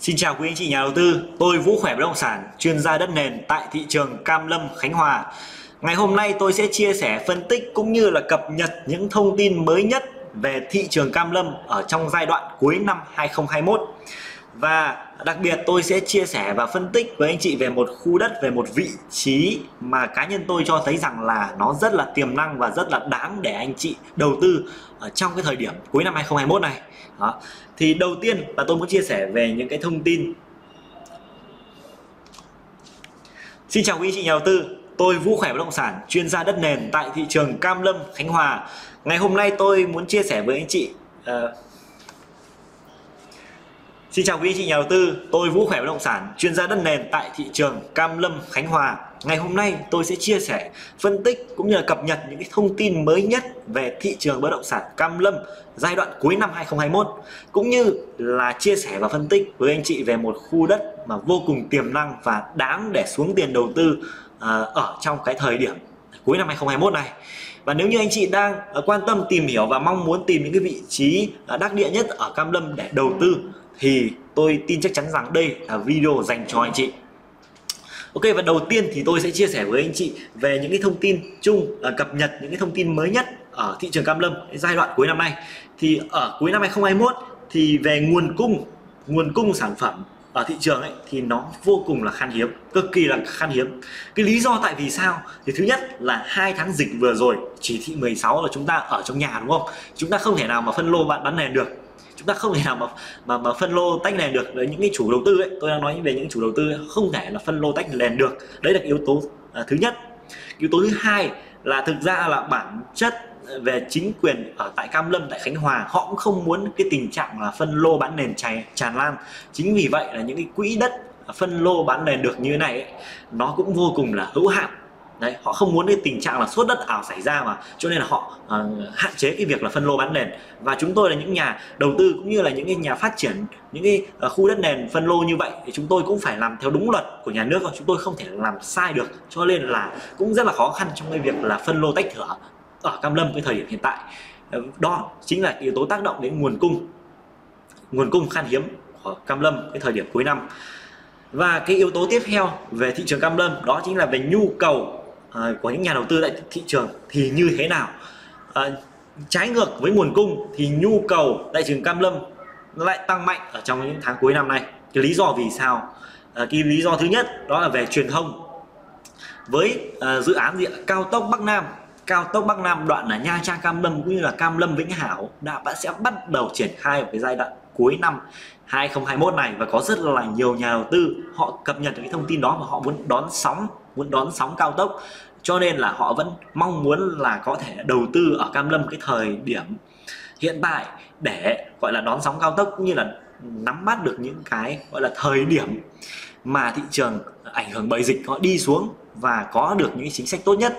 Xin chào quý anh chị nhà đầu tư, tôi Vũ Khỏe Bất Động Sản, chuyên gia đất nền tại thị trường Cam Lâm, Khánh Hòa. Ngày hôm nay tôi sẽ chia sẻ, phân tích cũng như là cập nhật những thông tin mới nhất về thị trường Cam Lâm ở trong giai đoạn cuối năm 2021. Và đặc biệt tôi sẽ chia sẻ và phân tích với anh chị về một khu đất, về một vị trí mà cá nhân tôi cho thấy rằng là nó rất là tiềm năng và rất là đáng để anh chị đầu tư ở trong cái thời điểm cuối năm 2021 này. Đó. Thì đầu tiên là tôi muốn chia sẻ về những cái thông tin. Xin chào quý anh chị nhà đầu tư, tôi Vũ Khỏe Bất Động Sản, chuyên gia đất nền tại thị trường Cam Lâm, Khánh Hòa. Ngày hôm nay tôi muốn chia sẻ với anh chị Xin chào quý anh chị nhà đầu tư, tôi Vũ Khỏe Bất Động Sản, chuyên gia đất nền tại thị trường Cam Lâm, Khánh Hòa. Ngày hôm nay tôi sẽ chia sẻ, phân tích cũng như là cập nhật những cái thông tin mới nhất về thị trường bất động sản Cam Lâm giai đoạn cuối năm 2021, cũng như là chia sẻ và phân tích với anh chị về một khu đất mà vô cùng tiềm năng và đáng để xuống tiền đầu tư ở trong cái thời điểm cuối năm 2021 này. Và nếu như anh chị đang quan tâm tìm hiểu và mong muốn tìm những cái vị trí đắc địa nhất ở Cam Lâm để đầu tư thì tôi tin chắc chắn rằng đây là video dành cho anh chị. Ok, và đầu tiên thì tôi sẽ chia sẻ với anh chị về những cái thông tin chung, cập nhật những cái thông tin mới nhất ở thị trường Cam Lâm giai đoạn cuối năm nay. Thì ở cuối năm 2021 thì về nguồn cung sản phẩm ở thị trường ấy thì nó vô cùng là khan hiếm, cực kỳ là khan hiếm. Cái lý do tại vì sao thì thứ nhất là 2 tháng dịch vừa rồi, chỉ thị 16 là chúng ta ở trong nhà, đúng không? Chúng ta không thể nào mà phân lô bán nền được, chúng ta không thể nào mà phân lô tách nền được. Đấy, những cái chủ đầu tư ấy, tôi đang nói về những chủ đầu tư ấy, không thể là phân lô tách nền được. Đấy là yếu tố thứ nhất. Yếu tố thứ hai là thực ra là bản chất về chính quyền ở tại Cam Lâm, tại Khánh Hòa, họ cũng không muốn cái tình trạng là phân lô bán nền tràn lan. Chính vì vậy là những cái quỹ đất phân lô bán nền được như thế này ấy, nó cũng vô cùng là hữu hạn. Đấy, họ không muốn cái tình trạng là sốt đất ảo xảy ra mà, cho nên là họ hạn chế cái việc là phân lô bán nền. Và chúng tôi là những nhà đầu tư cũng như là những cái nhà phát triển những cái khu đất nền phân lô như vậy thì chúng tôi cũng phải làm theo đúng luật của nhà nước thôi, chúng tôi không thể làm sai được, cho nên là cũng rất là khó khăn trong cái việc là phân lô tách thửa ở Cam Lâm cái thời điểm hiện tại. Đó chính là yếu tố tác động đến nguồn cung khan hiếm của Cam Lâm cái thời điểm cuối năm. Và cái yếu tố tiếp theo về thị trường Cam Lâm đó chính là về nhu cầu của những nhà đầu tư tại thị trường thì như thế nào. Trái ngược với nguồn cung thì nhu cầu tại thị trường Cam Lâm nó lại tăng mạnh ở trong những tháng cuối năm nay. Cái lý do vì sao? Cái lý do thứ nhất đó là về truyền thông. Với dự án gì cao tốc Bắc Nam đoạn là Nha Trang Cam Lâm cũng như là Cam Lâm Vĩnh Hảo sẽ bắt đầu triển khai ở cái giai đoạn cuối năm 2021 này, và có rất là nhiều nhà đầu tư họ cập nhật được cái thông tin đó và họ muốn đón sóng cao tốc, cho nên là họ vẫn mong muốn là có thể đầu tư ở Cam Lâm cái thời điểm hiện tại để gọi là đón sóng cao tốc, cũng như là nắm bắt được những cái gọi là thời điểm mà thị trường ảnh hưởng bởi dịch họ đi xuống và có được những chính sách tốt nhất.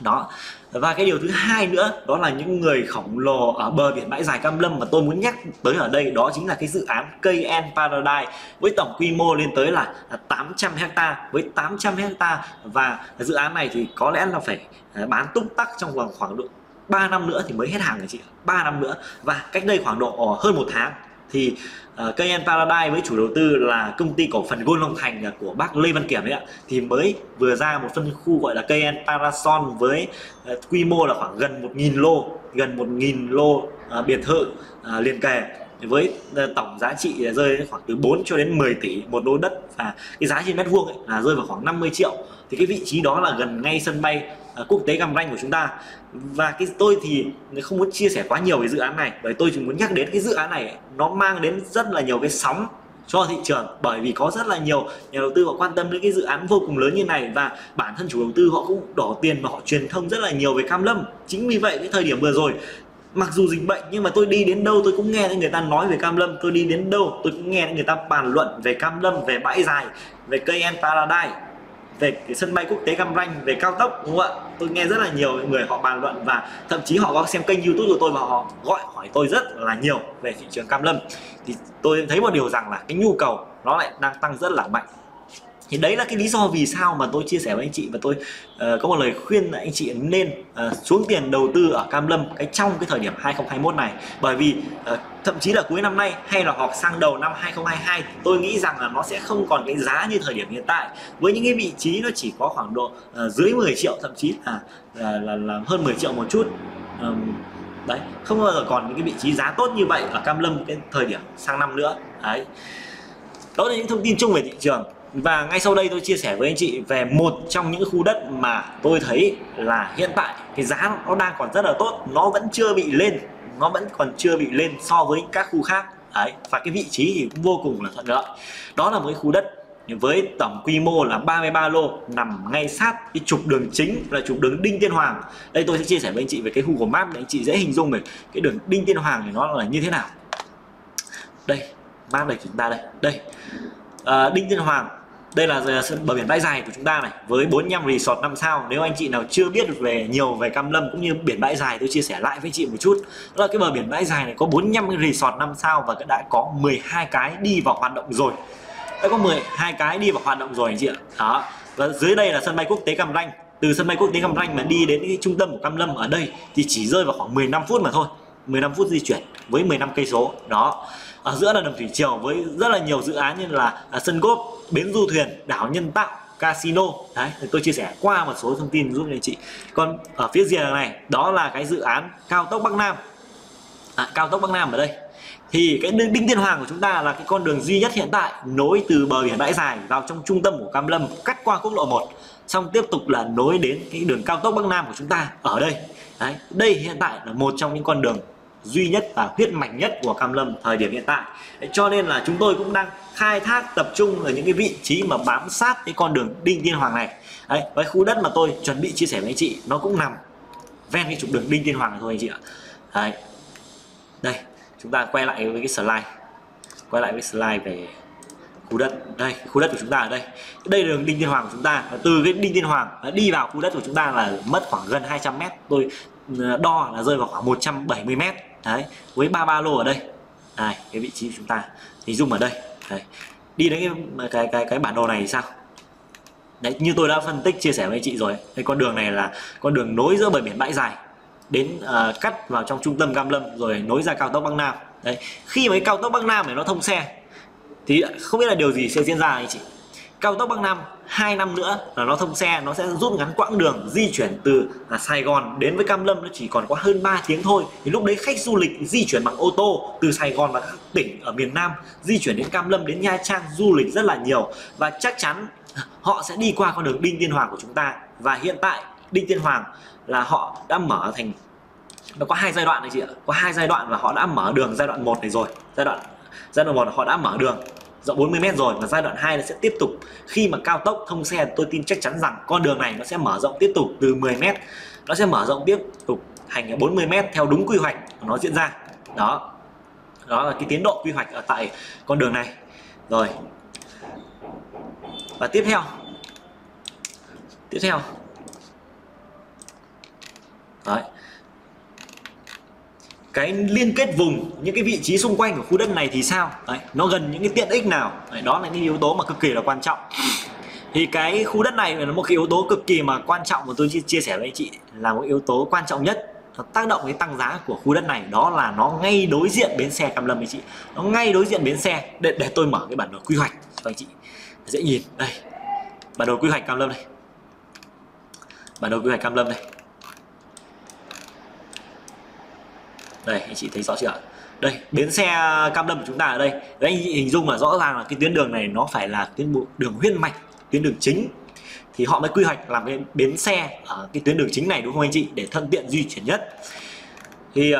Đó. Và cái điều thứ hai nữa đó là những người khổng lồ ở bờ biển bãi dài Cam Lâm mà tôi muốn nhắc tới ở đây, đó chính là cái dự án KN Paradise với tổng quy mô lên tới là 800 hecta. Với 800 hecta, và dự án này thì có lẽ là phải bán túc tắc trong vòng khoảng độ 3 năm nữa thì mới hết hàng chị, 3 năm nữa. Và cách đây khoảng độ hơn 1 tháng thì KN Paradise với chủ đầu tư là công ty cổ phần Golden Thành của bác Lê Văn Kiểm đấy ạ, thì mới vừa ra một phân khu gọi là KN Parason với quy mô là khoảng gần 1.000 lô, biệt thự liền kề, với tổng giá trị rơi khoảng từ 4 cho đến 10 tỷ một lô đất, và cái giá trên mét vuông ấy là rơi vào khoảng 50 triệu. Thì cái vị trí đó là gần ngay sân bay quốc tế Cam Ranh của chúng ta. Và tôi thì không muốn chia sẻ quá nhiều về dự án này, bởi tôi chỉ muốn nhắc đến cái dự án này nó mang đến rất là nhiều cái sóng cho thị trường, bởi vì có rất là nhiều nhà đầu tư họ quan tâm đến cái dự án vô cùng lớn như này, và bản thân chủ đầu tư họ cũng đổ tiền và họ truyền thông rất là nhiều về Cam Lâm. Chính vì vậy cái thời điểm vừa rồi mặc dù dịch bệnh nhưng mà tôi đi đến đâu tôi cũng nghe thấy người ta nói về Cam Lâm, tôi đi đến đâu tôi cũng nghe thấy người ta bàn luận về Cam Lâm, về bãi dài, về KN Paradise, về cái sân bay quốc tế Cam Ranh, về cao tốc, đúng không ạ? Tôi nghe rất là nhiều người họ bàn luận, và thậm chí họ có xem kênh YouTube của tôi và họ gọi hỏi tôi rất là nhiều về thị trường Cam Lâm. Thì tôi thấy một điều rằng là cái nhu cầu nó lại đang tăng rất là mạnh. Thì đấy là cái lý do vì sao mà tôi chia sẻ với anh chị, và tôi có một lời khuyên là anh chị nên xuống tiền đầu tư ở Cam Lâm trong cái thời điểm 2021 này. Bởi vì thậm chí là cuối năm nay hay là hoặc sang đầu năm 2022, tôi nghĩ rằng là nó sẽ không còn cái giá như thời điểm hiện tại. Với những cái vị trí nó chỉ có khoảng độ dưới 10 triệu, thậm chí là hơn 10 triệu một chút. Đấy, không bao giờ còn những cái vị trí giá tốt như vậy ở Cam Lâm cái thời điểm sang năm nữa. Đấy. Đó là những thông tin chung về thị trường. Và ngay sau đây tôi chia sẻ với anh chị về một trong những khu đất mà tôi thấy là hiện tại cái giá nó đang còn rất là tốt, nó vẫn chưa bị lên, nó vẫn còn chưa bị lên so với các khu khác. Đấy, và cái vị trí thì vô cùng là thuận lợi. Đó là một cái khu đất với tổng quy mô là 33 lô nằm ngay sát cái trục đường chính là trục đường Đinh Tiên Hoàng. Đây tôi sẽ chia sẻ với anh chị về cái Google Maps để anh chị dễ hình dung về cái đường Đinh Tiên Hoàng thì nó là như thế nào. Đây, map này của chúng ta đây, đây Đinh Tiên Hoàng. Đây là bờ biển Bãi Dài của chúng ta này, với 45 resort 5 sao. Nếu anh chị nào chưa biết về nhiều về Cam Lâm cũng như biển Bãi Dài, tôi chia sẻ lại với chị một chút. Đó là cái bờ biển Bãi Dài này có 45 resort 5 sao và đã có 12 cái đi vào hoạt động rồi. Đã có 12 cái đi vào hoạt động rồi anh chị ạ. Đó. Và dưới đây là sân bay quốc tế Cam Ranh. Từ sân bay quốc tế Cam Ranh mà đi đến cái trung tâm của Cam Lâm ở đây thì chỉ rơi vào khoảng 15 phút mà thôi. 15 phút di chuyển với 15 cây số. Đó. Ở giữa là đầm thủy triều với rất là nhiều dự án như là sân golf, bến du thuyền, đảo nhân tạo, casino. Đấy, tôi chia sẻ qua một số thông tin giúp cho anh chị. Còn ở phía rìa này, đó là cái dự án cao tốc Bắc Nam. Cao tốc Bắc Nam ở đây. Thì cái Đinh Tiên Hoàng của chúng ta là cái con đường duy nhất hiện tại nối từ bờ biển Bãi Dài vào trong trung tâm của Cam Lâm, cắt qua quốc lộ 1, xong tiếp tục là nối đến cái đường cao tốc Bắc Nam của chúng ta ở đây. Đấy, đây hiện tại là một trong những con đường duy nhất và huyết mạch nhất của Cam Lâm thời điểm hiện tại. Cho nên là chúng tôi cũng đang khai thác tập trung ở những cái vị trí mà bám sát cái con đường Đinh Tiên Hoàng này. Đấy, với khu đất mà tôi chuẩn bị chia sẻ với anh chị nó cũng nằm ven cái trục đường Đinh Tiên Hoàng này thôi anh chị ạ. Đấy. Đây, chúng ta quay lại với cái slide. Quay lại với slide về khu đất. Đây, khu đất của chúng ta ở đây. Đây là đường Đinh Tiên Hoàng của chúng ta. Từ cái Đinh Tiên Hoàng đi vào khu đất của chúng ta là mất khoảng gần 200 m. Tôi đo là rơi vào khoảng 170 m. Đấy, với 33 lô ở đây. Này, cái vị trí của chúng ta thì zoom ở đây. Đấy. Đi đến cái bản đồ này thì sao? Đấy, như tôi đã phân tích chia sẻ với anh chị rồi. Cái con đường này là con đường nối giữa bờ biển Bãi Dài đến cắt vào trong trung tâm Cam Lâm rồi nối ra cao tốc Bắc Nam. Đấy, khi mà cái cao tốc Bắc Nam này nó thông xe thì không biết là điều gì sẽ diễn ra anh chị. Cao tốc Bắc Nam 2 năm nữa là nó thông xe, nó sẽ rút ngắn quãng đường di chuyển từ Sài Gòn đến với Cam Lâm nó chỉ còn có hơn 3 tiếng thôi. Thì lúc đấy khách du lịch di chuyển bằng ô tô từ Sài Gòn và các tỉnh ở miền Nam di chuyển đến Cam Lâm, đến Nha Trang du lịch rất là nhiều, và chắc chắn họ sẽ đi qua con đường Đinh Tiên Hoàng của chúng ta. Và hiện tại Đinh Tiên Hoàng là họ đã mở thành, nó có hai giai đoạn này chị ạ, có hai giai đoạn và họ đã mở đường giai đoạn 1 này rồi. Giai đoạn 1 họ đã mở đường rộng 40 m rồi, và giai đoạn 2 nó sẽ tiếp tục. Khi mà cao tốc thông xe, tôi tin chắc chắn rằng con đường này nó sẽ mở rộng tiếp tục từ 10 m, nó sẽ mở rộng tiếp tục thành 40 m theo đúng quy hoạch của nó diễn ra. Đó, đó là cái tiến độ quy hoạch ở tại con đường này rồi. Và tiếp theo đấy, cái liên kết vùng những cái vị trí xung quanh của khu đất này thì sao? Đấy, nó gần những cái tiện ích nào? Đấy, đó là những yếu tố mà cực kỳ là quan trọng. Thì cái khu đất này là một cái yếu tố cực kỳ mà quan trọng mà tôi chia sẻ với anh chị, là một yếu tố quan trọng nhất nó tác động đến tăng giá của khu đất này. Đó là nó ngay đối diện bến xe Cam Lâm anh chị. Nó ngay đối diện bến xe. Để tôi mở cái bản đồ quy hoạch cho anh chị dễ nhìn. Đây, bản đồ quy hoạch Cam Lâm này. Bản đồ quy hoạch Cam Lâm này. Đây, anh chị thấy rõ chưa? Đây, bến xe Cam Lâm của chúng ta ở đây. Đấy, anh chị hình dung là rõ ràng là cái tuyến đường này nó phải là tuyến đường huyết mạch, tuyến đường chính. Thì họ mới quy hoạch làm cái bến xe ở cái tuyến đường chính này đúng không anh chị? Để thuận tiện di chuyển nhất. Thì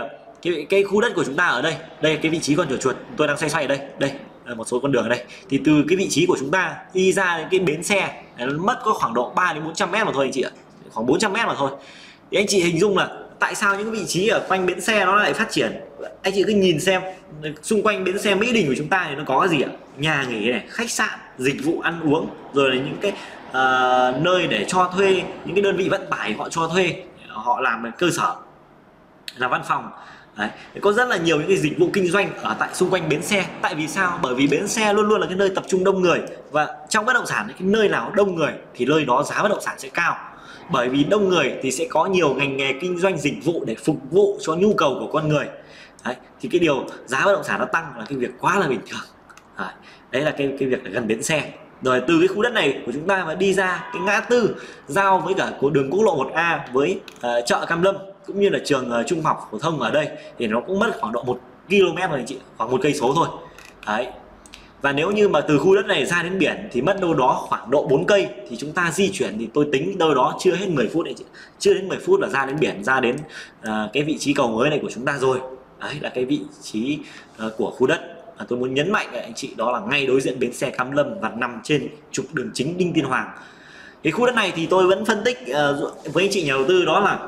cái khu đất của chúng ta ở đây, đây cái vị trí con chuột tôi đang xoay ở đây. Đây, một số con đường ở đây. Thì từ cái vị trí của chúng ta đi ra đến cái bến xe nó mất có khoảng độ 3 đến 400 m mà thôi anh chị ạ. Khoảng 400 m mà thôi. Thì anh chị hình dung là tại sao những vị trí ở quanh bến xe nó lại phát triển? Anh chị cứ nhìn xem xung quanh bến xe Mỹ Đình của chúng ta thì nó có gì ạ? Nhà nghỉ này, khách sạn, dịch vụ ăn uống, rồi là những cái nơi để cho thuê, những cái đơn vị vận tải họ cho thuê, họ làm cơ sở là văn phòng, Đấy. Có rất là nhiều những cái dịch vụ kinh doanh ở tại xung quanh bến xe. Tại vì sao? Bởi vì bến xe luôn luôn là cái nơi tập trung đông người. Và trong bất động sản, cái nơi nào đông người thì nơi đó giá bất động sản sẽ cao. Bởi vì đông người thì sẽ có nhiều ngành nghề kinh doanh dịch vụ để phục vụ cho nhu cầu của con người. Đấy. Thì cái điều giá bất động sản nó tăng là cái việc quá là bình thường. Đấy, đấy là cái việc là gần bến xe. Rồi từ cái khu đất này của chúng ta mà đi ra cái ngã tư giao với cả của đường quốc lộ 1A với chợ Cam Lâm cũng như là trường trung học phổ thông ở đây thì nó cũng mất khoảng độ 1 km rồi anh chị, khoảng 1 cây số thôi. Đấy. Và nếu như mà từ khu đất này ra đến biển thì mất đâu đó khoảng độ 4 cây, thì chúng ta di chuyển thì tôi tính đâu đó chưa hết 10 phút anh chị. Chưa đến 10 phút là ra đến biển, ra đến cái vị trí cầu mới này của chúng ta rồi. Đấy là cái vị trí của khu đất. À, tôi muốn nhấn mạnh với anh chị đó là ngay đối diện bến xe Cam Lâm và nằm trên trục đường chính Đinh Tiên Hoàng. Cái khu đất này thì tôi vẫn phân tích với anh chị nhà đầu tư đó là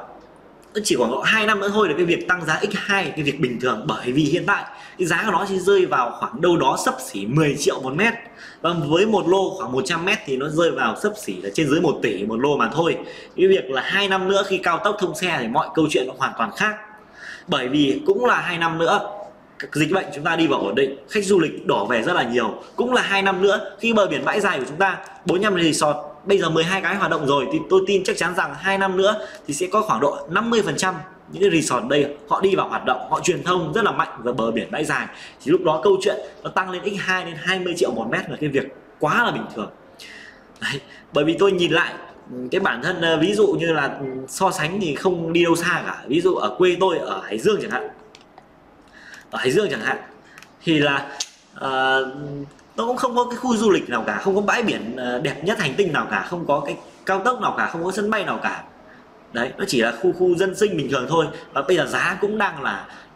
chỉ khoảng 2 năm nữa thôi là cái việc tăng giá x2 cái việc bình thường, bởi vì hiện tại cái giá của nó chỉ rơi vào khoảng đâu đó xấp xỉ 10 triệu 1 mét, và với một lô khoảng 100 mét thì nó rơi vào xấp xỉ là trên dưới 1 tỷ một lô mà thôi. Cái việc là 2 năm nữa khi cao tốc thông xe thì mọi câu chuyện nó hoàn toàn khác, bởi vì cũng là 2 năm nữa dịch bệnh chúng ta đi vào ổn định, khách du lịch đổ về rất là nhiều. Cũng là 2 năm nữa khi bờ biển Bãi Dài của chúng ta 45 resort bây giờ 12 cái hoạt động rồi, thì tôi tin chắc chắn rằng 2 năm nữa thì sẽ có khoảng độ 50% những cái resort đây họ đi vào hoạt động, họ truyền thông rất là mạnh về bờ biển Bãi Dài, thì lúc đó câu chuyện nó tăng lên x2 đến 20 triệu 1 mét là cái việc quá là bình thường. Đấy, bởi vì tôi nhìn lại cái bản thân ví dụ như là so sánh thì không đi đâu xa cả, ví dụ ở quê tôi ở Hải Dương chẳng hạn, thì là nó cũng không có cái khu du lịch nào cả, không có bãi biển đẹp nhất hành tinh nào cả, không có cái cao tốc nào cả, không có sân bay nào cả. Đấy, nó chỉ là khu dân sinh bình thường thôi, và bây giờ giá cũng đang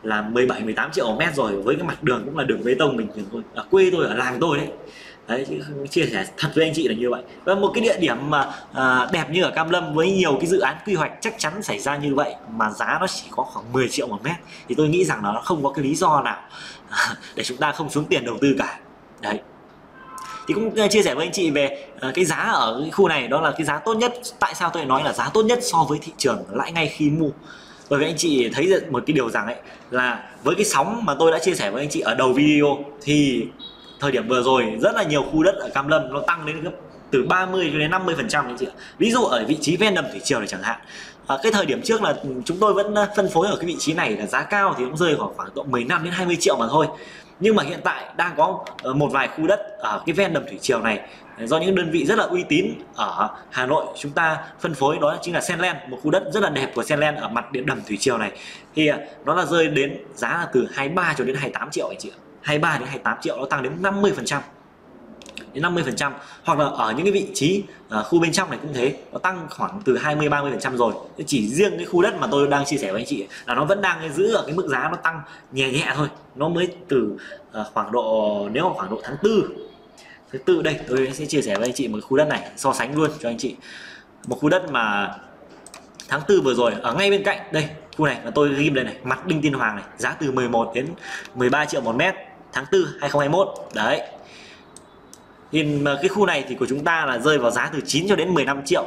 là 17 18 triệu mét rồi, với cái mặt đường cũng là đường bê tông bình thường thôi. Ở quê tôi, ở làng tôi đấy. Đấy, chia sẻ thật với anh chị là như vậy. Và một cái địa điểm mà đẹp như ở Cam Lâm với nhiều cái dự án quy hoạch chắc chắn xảy ra như vậy mà giá nó chỉ có khoảng 10 triệu 1 mét thì tôi nghĩ rằng là nó không có cái lý do nào để chúng ta không xuống tiền đầu tư cả. Đấy. Thì cũng chia sẻ với anh chị về cái giá ở cái khu này, đó là cái giá tốt nhất. Tại sao tôi nói là giá tốt nhất so với thị trường lãi ngay khi mua? Bởi vì anh chị thấy được một cái điều rằng ấy, là với cái sóng mà tôi đã chia sẻ với anh chị ở đầu video thì thời điểm vừa rồi rất là nhiều khu đất ở Cam Lâm nó tăng đến gấp từ 30 đến 50% anh chị ạ. Ví dụ ở vị trí ven đầm thủy triều này chẳng hạn. Cái thời điểm trước là chúng tôi vẫn phân phối ở cái vị trí này là giá cao thì cũng rơi vào khoảng độ 15 đến 20 triệu mà thôi. Nhưng mà hiện tại đang có một vài khu đất ở cái ven đầm thủy triều này do những đơn vị rất là uy tín ở Hà Nội chúng ta phân phối, đó chính là Senland, một khu đất rất là đẹp của Senland ở mặt điện đầm thủy triều này, thì nó là rơi đến giá là từ 23 cho đến 28 triệu anh chị ạ. 23 đến 28 triệu, nó tăng đến 50%. Đến 50%, hoặc là ở những cái vị trí khu bên trong này cũng thế, nó tăng khoảng từ 20-30% rồi. Chỉ riêng cái khu đất mà tôi đang chia sẻ với anh chị là nó vẫn đang giữ ở cái mức giá nó tăng nhẹ nhẹ thôi. Nó mới từ khoảng độ, nếu mà khoảng độ tháng 4 đây tôi sẽ chia sẻ với anh chị một khu đất này, so sánh luôn cho anh chị. Một khu đất mà tháng 4 vừa rồi ở ngay bên cạnh đây, khu này mà tôi ghim đây này, mặt Đinh Tiên Hoàng này, giá từ 11 đến 13 triệu 1 mét tháng 4 2021. Đấy. Nhìn cái khu này thì của chúng ta là rơi vào giá từ 9 cho đến 15 triệu,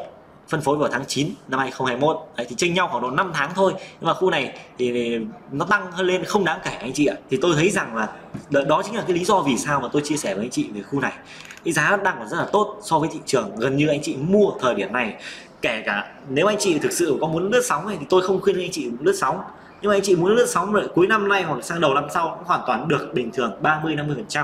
phân phối vào tháng 9 năm 2021. Đấy, thì chênh nhau khoảng độ 5 tháng thôi. Nhưng mà khu này thì nó tăng lên không đáng kể anh chị ạ. Thì tôi thấy rằng là đó chính là cái lý do vì sao mà tôi chia sẻ với anh chị về khu này. Cái giá đang còn rất là tốt so với thị trường, gần như anh chị mua thời điểm này. Kể cả nếu anh chị thực sự có muốn lướt sóng thì tôi không khuyên anh chị lướt sóng. Nhưng mà anh chị muốn lướt sóng rồi cuối năm nay hoặc sang đầu năm sau cũng hoàn toàn được bình thường, 30-50%.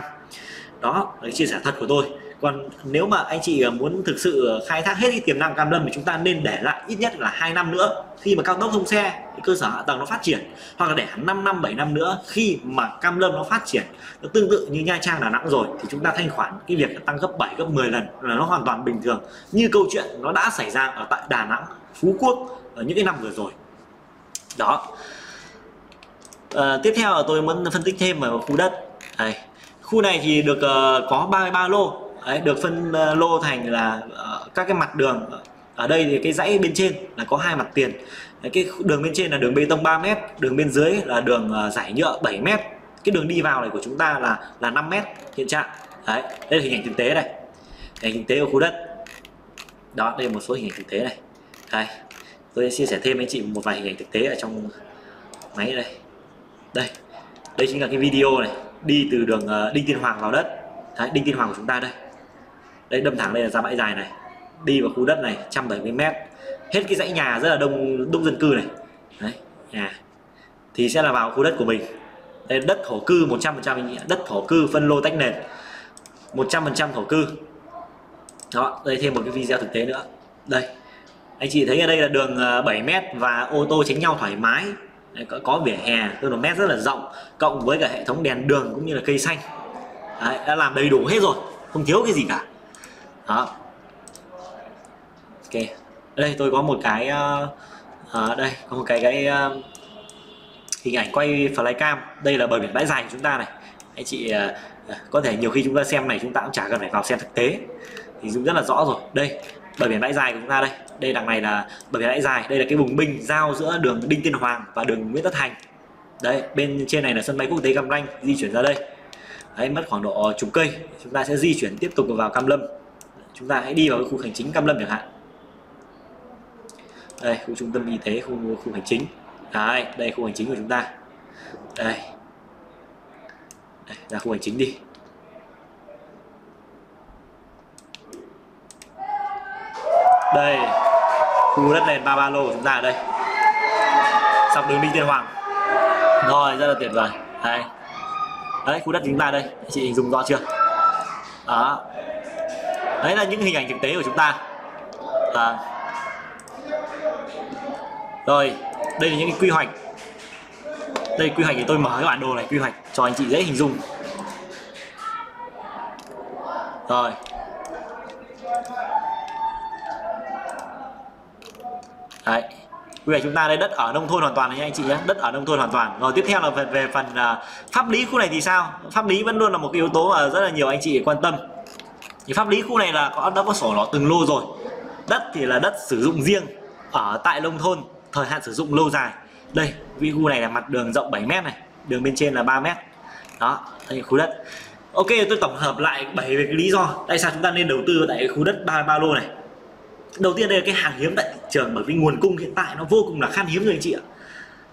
Đó là chia sẻ thật của tôi. Còn nếu mà anh chị muốn thực sự khai thác hết cái tiềm năng Cam Lâm thì chúng ta nên để lại ít nhất là 2 năm nữa, khi mà cao tốc thông xe, cái cơ sở hạ tầng nó phát triển, hoặc là để 5 năm 7 năm nữa khi mà Cam Lâm nó phát triển, nó tương tự như Nha Trang, Đà Nẵng rồi thì chúng ta thanh khoản cái việc tăng gấp 7 gấp 10 lần là nó hoàn toàn bình thường, như câu chuyện nó đã xảy ra ở tại Đà Nẵng, Phú Quốc ở những cái năm vừa rồi. Đó. Tiếp theo là tôi muốn phân tích thêm về khu đất này. Khu này thì được có 33 lô. Đấy, được phân lô thành là các cái mặt đường. Ở đây thì cái dãy bên trên là có 2 mặt tiền. Đấy, cái đường bên trên là đường bê tông 3 m, đường bên dưới là đường rải nhựa 7 m. Cái đường đi vào này của chúng ta là 5 m hiện trạng. Đấy, đây là hình ảnh thực tế này. Hình ảnh thực tế của khu đất. Đó, đây là một số hình ảnh thực tế này. Đây, tôi sẽ chia sẻ thêm với anh chị một vài hình ảnh thực tế ở trong máy đây. Đây chính là cái video này, đi từ đường Đinh Tiên Hoàng vào đất. Đấy, Đinh Tiên Hoàng của chúng ta đây. Đấy, đâm thẳng đây là ra Bãi Dài này, đi vào khu đất này 170 m, hết cái dãy nhà rất là đông dân cư này. Đấy, nhà thì sẽ là vào khu đất của mình. Đây, đất thổ cư 100%, đất thổ cư phân lô tách nền 100% thổ cư. Đó, đây thêm một cái video thực tế nữa. Đây, anh chị thấy ở đây là đường 7 m và ô tô tránh nhau thoải mái. Đấy, có vỉa hè tương đối mét rất là rộng, cộng với cả hệ thống đèn đường cũng như là cây xanh. Đấy, đã làm đầy đủ hết rồi, không thiếu cái gì cả. Đó. Ok, ở đây tôi có một cái đây có một cái hình ảnh quay flycam. Đây là bờ biển Bãi Dài của chúng ta này. Anh chị có thể nhiều khi chúng ta xem này, chúng ta cũng chả cần phải vào xem thực tế thì cũng rất là rõ rồi. Đây, bờ biển Bãi Dài của chúng ta đây. Đây, đằng này là bờ biển Bãi Dài. Đây là cái vùng binh giao giữa đường Đinh Tiên Hoàng và đường Nguyễn Tất Thành. Đấy, bên trên này là sân bay quốc tế Cam Ranh, di chuyển ra đây. Đấy, mất khoảng độ chục cây, chúng ta sẽ di chuyển tiếp tục vào Cam Lâm. Chúng ta hãy đi vào cái khu hành chính Cam Lâm chẳng hạn. Đây, khu trung tâm y tế, khu hành chính. Đấy, đây khu hành chính của chúng ta. Đây, đây ra khu hành chính đi. Đây, khu đất nền 3 lô của chúng ta ở đây, dọc đường Đinh Tiên Hoàng. Rồi, rất là tuyệt vời. Đấy, đấy khu đất chúng ta đây, chị hình dung rõ chưa? Đó, đấy là những hình ảnh thực tế của chúng ta. À. Rồi, đây là những cái quy hoạch. Đây quy hoạch thì tôi mở cái bản đồ này, quy hoạch cho anh chị dễ hình dung. Rồi. Đấy, quy hoạch chúng ta đây, đất ở nông thôn hoàn toàn này nha anh chị nhé, đất ở nông thôn hoàn toàn. Rồi tiếp theo là về phần pháp lý khu này thì sao? Pháp lý vẫn luôn là một cái yếu tố mà rất là nhiều anh chị quan tâm. Thì pháp lý khu này là đã có sổ đỏ từng lô rồi. Đất thì là đất sử dụng riêng ở tại nông thôn, thời hạn sử dụng lâu dài. Đây, vị khu này là mặt đường rộng 7 m này, đường bên trên là 3 m. Đó, đây khu đất. Ok, tôi tổng hợp lại 7 về cái lý do tại sao chúng ta nên đầu tư tại khu đất 33 lô này. Đầu tiên đây là cái hàng hiếm tại thị trường, bởi vì nguồn cung hiện tại nó vô cùng là khan hiếm rồi anh chị ạ.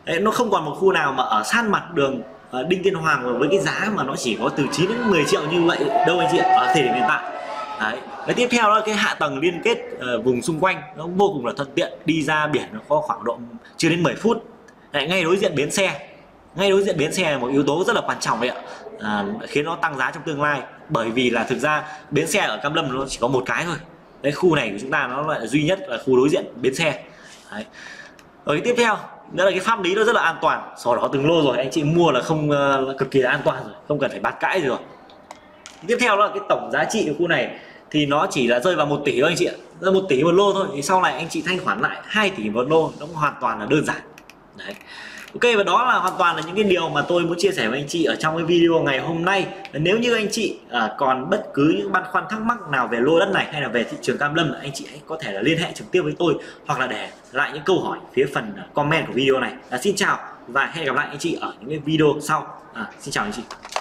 Đấy, nó không còn một khu nào mà ở sát mặt đường Đinh Tiên Hoàng với cái giá mà nó chỉ có từ 9 đến 10 triệu như vậy đâu anh chị ạ, ở thời điểm hiện tại. Đấy, và tiếp theo đó cái hạ tầng liên kết vùng xung quanh nó vô cùng là thuận tiện, đi ra biển nó có khoảng độ chưa đến 10 phút. Đấy, ngay đối diện bến xe, ngay đối diện bến xe là một yếu tố rất là quan trọng đấy ạ, khiến nó tăng giá trong tương lai, bởi vì là thực ra bến xe ở Cam Lâm nó chỉ có một cái thôi. Đấy, khu này của chúng ta nó lại là duy nhất là khu đối diện bến xe. Đấy. Rồi tiếp theo đó là cái pháp lý nó rất là an toàn, sổ đỏ từng lô rồi, anh chị mua là không cực kỳ là an toàn rồi, không cần phải bàn cãi gì rồi. Tiếp theo đó là cái tổng giá trị của khu này thì nó chỉ là rơi vào 1 tỷ thôi anh chị ạ, 1 tỷ một lô thôi, thì sau này anh chị thanh khoản lại 2 tỷ một lô, nó hoàn toàn là đơn giản. Đấy. Ok, và đó là hoàn toàn là những cái điều mà tôi muốn chia sẻ với anh chị ở trong cái video ngày hôm nay. Nếu như anh chị còn bất cứ những băn khoăn thắc mắc nào về lô đất này hay là về thị trường Cam Lâm, anh chị hãy có thể là liên hệ trực tiếp với tôi hoặc là để lại những câu hỏi phía phần comment của video này. Xin chào và hẹn gặp lại anh chị ở những cái video sau. Xin chào anh chị.